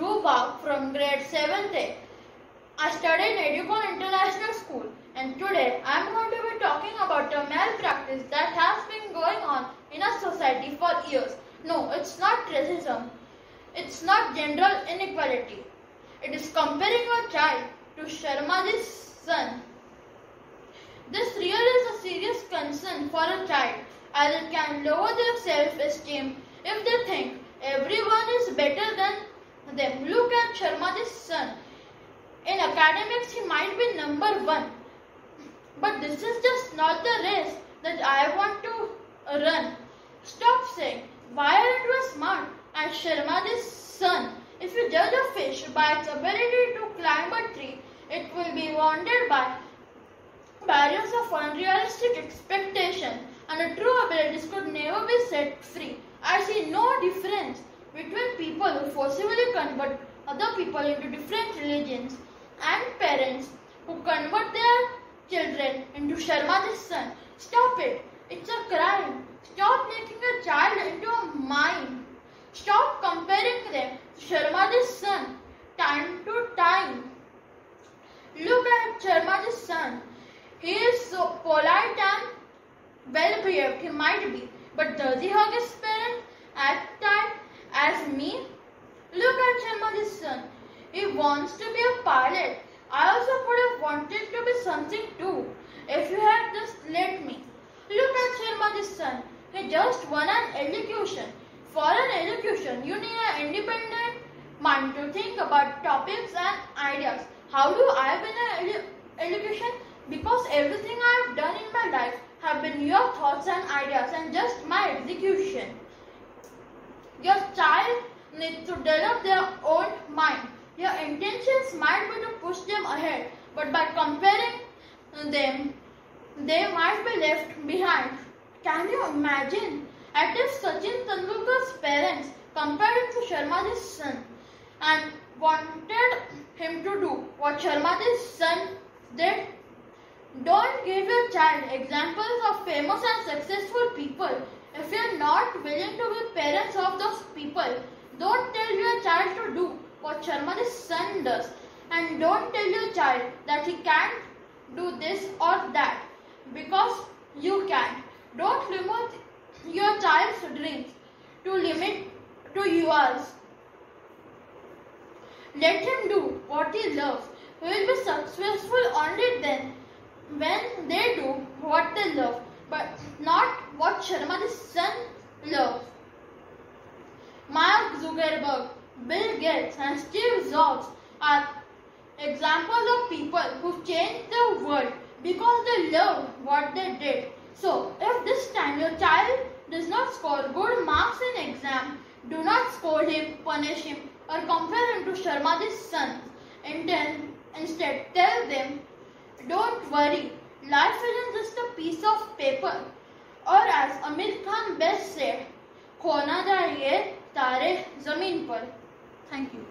Dhruva from grade 7th A. I study in Educon International School, and today I am going to be talking about a malpractice that has been going on in our society for years. No, it's not racism. It's not general inequality. It is comparing a child to Sharmaji's son. This really is a serious concern for a child, as it can lower their self-esteem if they think everyone is better than them. Look at Sharmaji's son. In academics, he might be number one. But this is just not the race that I want to run. Stop saying, why aren't we smart? And Sharmaji's son. If you judge a fish by its ability to climb a tree, it will be wounded by barriers of unrealistic expectations, and the true abilities could never be set free. I see no difference between people who forcibly convert other people into different religions and parents who convert their children into Sharmaji's son. Stop it. It's a crime. Stop making a child into a mime. Stop comparing them to Sharmaji's son time to time. Look at Sharmaji's son. He is so polite and well behaved, he might be, but does he hug his parents at times as me? Look at Sharmaji's son. He wants to be a pilot. I also could have wanted to be something too, if you had just let me. Look at Sharmaji's son. He just won an education. For an education, you need an independent mind to think about topics and ideas. How do I win an education? Because everything I have done in my life have been your thoughts and ideas and just my execution. Your child needs to develop their own mind. Your intentions might be to push them ahead, but by comparing them, they might be left behind. Can you imagine? As if Sachin Tendulkar's parents compared him to Sharmaji's son and wanted him to do what Sharmaji's son did. Don't give your child examples of famous and successful people if you are not willing to be parents of those people. Don't tell your child to do what Sharmaji's son does, and don't tell your child that he can't do this or that because you can. Don't remove your child's dreams to limit to yours. Let him do what he loves. He will be successful only then when they do what they love, but not what Sharmaji's son loves. Mark Zuckerberg, Bill Gates and Steve Jobs are examples of people who changed the world because they loved what they did. So, if this time your child does not score good marks in exam, do not scold him, punish him, or compare him to Sharmaji's son. Instead, tell them, don't worry, life isn't just a piece of paper. Or as Amit Khan best said, "Khona ja ye, Taare Zameen Par." Thank you.